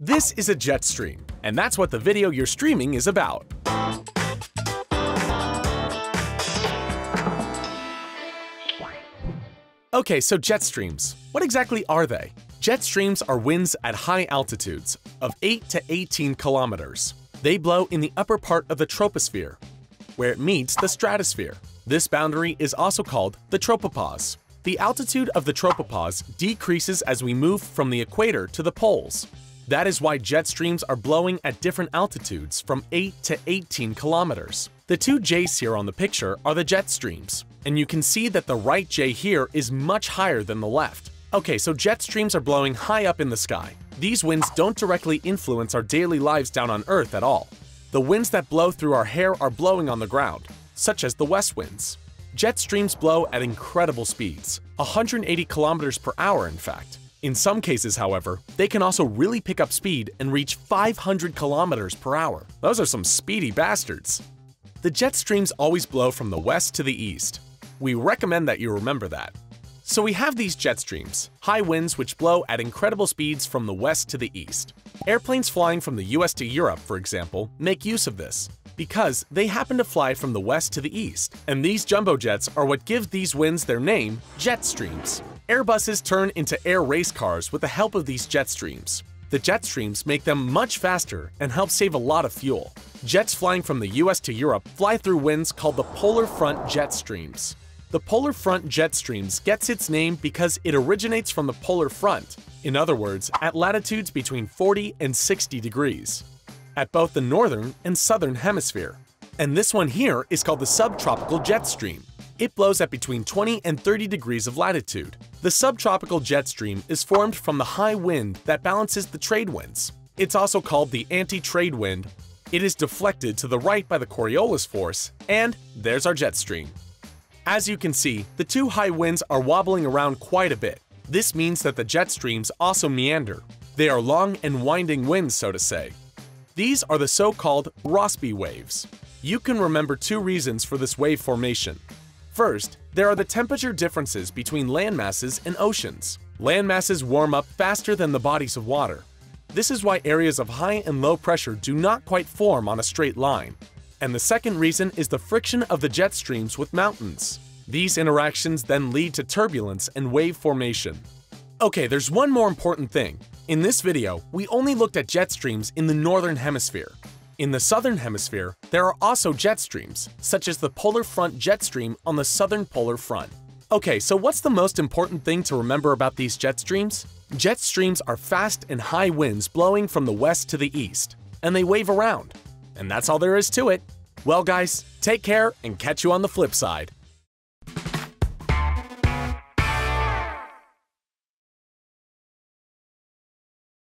This is a jet stream, and that's what the video you're streaming is about. Okay, so jet streams. What exactly are they? Jet streams are winds at high altitudes of 8 to 18 kilometers. They blow in the upper part of the troposphere, where it meets the stratosphere. This boundary is also called the tropopause. The altitude of the tropopause decreases as we move from the equator to the poles. That is why jet streams are blowing at different altitudes from 8 to 18 kilometers. The two J's here on the picture are the jet streams, and you can see that the right J here is much higher than the left. Okay, so jet streams are blowing high up in the sky. These winds don't directly influence our daily lives down on Earth at all. The winds that blow through our hair are blowing on the ground, such as the west winds. Jet streams blow at incredible speeds, 180 kilometers per hour in fact. In some cases, however, they can also really pick up speed and reach 500 kilometers per hour. Those are some speedy bastards. The jet streams always blow from the west to the east. We recommend that you remember that. So we have these jet streams, high winds which blow at incredible speeds from the west to the east. Airplanes flying from the US to Europe, for example, make use of this, because they happen to fly from the west to the east, and these jumbo jets are what give these winds their name, jet streams. Airbuses turn into air race cars with the help of these jet streams. The jet streams make them much faster and help save a lot of fuel. Jets flying from the US to Europe fly through winds called the polar front jet streams. The polar front jet streams gets its name because it originates from the polar front, in other words, at latitudes between 40 and 60 degrees, at both the northern and southern hemisphere. And this one here is called the subtropical jet stream. It blows at between 20 and 30 degrees of latitude. The subtropical jet stream is formed from the high wind that balances the trade winds. It's also called the anti-trade wind. It is deflected to the right by the Coriolis force, and there's our jet stream. As you can see, the two high winds are wobbling around quite a bit. This means that the jet streams also meander. They are long and winding winds, so to say. These are the so-called Rossby waves. You can remember two reasons for this wave formation. First, there are the temperature differences between landmasses and oceans. Landmasses warm up faster than the bodies of water. This is why areas of high and low pressure do not quite form on a straight line. And the second reason is the friction of the jet streams with mountains. These interactions then lead to turbulence and wave formation. Okay, there's one more important thing. In this video, we only looked at jet streams in the northern hemisphere. In the southern hemisphere, there are also jet streams, such as the polar front jet stream on the southern polar front. Okay, so what's the most important thing to remember about these jet streams? Jet streams are fast and high winds blowing from the west to the east, and they wave around. And that's all there is to it. Well guys, take care and catch you on the flip side.